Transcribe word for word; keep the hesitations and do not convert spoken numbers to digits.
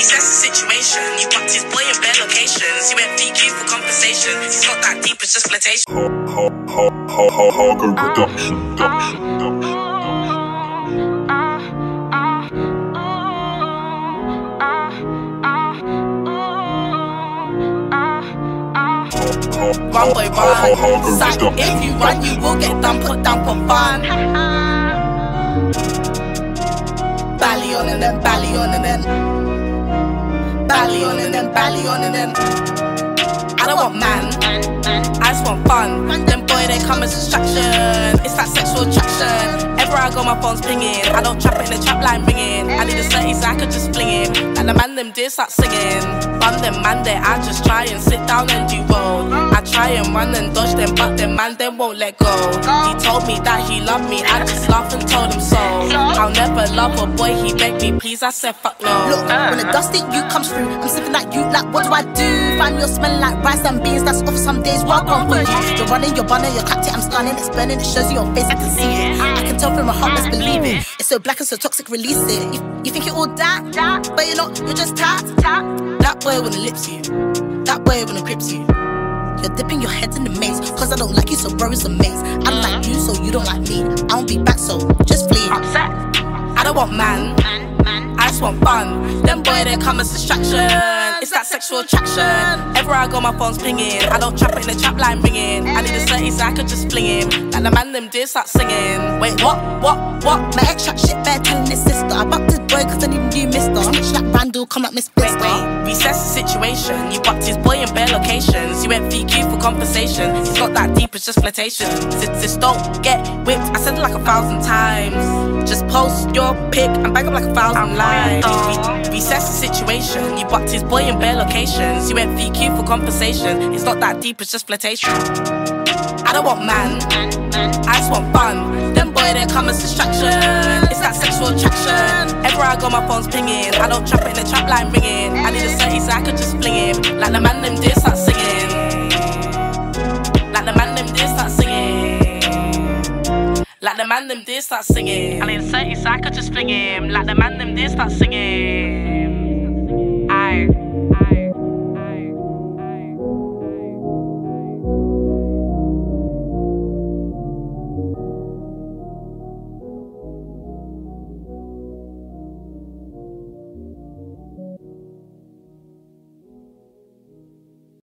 he stressed the situation. He fucked his boy in bare locations. He went V Q for compensation. It's not that deep, it's just flirtation. Harger reduction, reduction, reduction. One by one, sack. If you run, you will get done, put down for fun. Bally on and then, bally on and then, bally on and then, bally on and then. I don't want man, I just want fun. Then boy, they come as distraction. It's that sexual attraction. Everywhere I go, my phone's pinging. I don't trap it in the trap line ringing. I need a thirty so I could just fling it. And the man them did start singing. Run them man there, I just try and sit down and do roll. I try and run and dodge them, but them man they won't let go. He told me that he loved me, I just laughed and told him so. I'll never love a boy, he begged me please, I said fuck no. Look, when the dusty you comes through, I'm sniffing at you like what do I do? Find you're smelling like rice and beans, that's off some days, well gone for you. You're running, you're bunning, you're cracked it, I'm stunning, it's burning, it shows you your face, I can see it. I can tell from my heart, let's believe it. It's so black and so toxic, release it. You, you think you're all that, but you're not, you're just tat. That boy wanna lips you, that boy wanna grips you. You're dipping your head in the maze, cause I don't like you, so bro, it's a maze. I don't like you, so you don't like me. I don't be back, so just flee. Upset. I don't want man, I just want fun. Them boy, they come as distraction. It's that sexual attraction. Everywhere I go, my phone's pinging. I don't trap it in the trap line ringing. I need a thirty so I could just fling him. Like the man, them did start singing. Wait, what, what, what? My ex trap shit bear telling his sister. I bucked his boy, cause I need a new mister. Snitch like Randall, come like Miss Blister. Recess the situation. You bucked his boy in bare locations. He went V Q for conversation. It's not that deep, it's just flirtation. Sis, don't get whipped. I said it like a thousand times. Just post your pic and bang up like a thousand lies. Recess the situation. You bucked his boy in bare locations. He went V Q for conversation. It's not that deep, it's just flirtation. I don't want man, I just want fun. Them boy, they come as distraction. It's that sexual attraction. Everywhere I go, my phone's pinging. I don't trap it in the trap line ringing. I need a thirty so I could just fling him. Like the man, them did start singing. Like the man, them did start singing. Like the man, them did start singing. I need a thirty so I could just fling him. Like the man, them did start singing.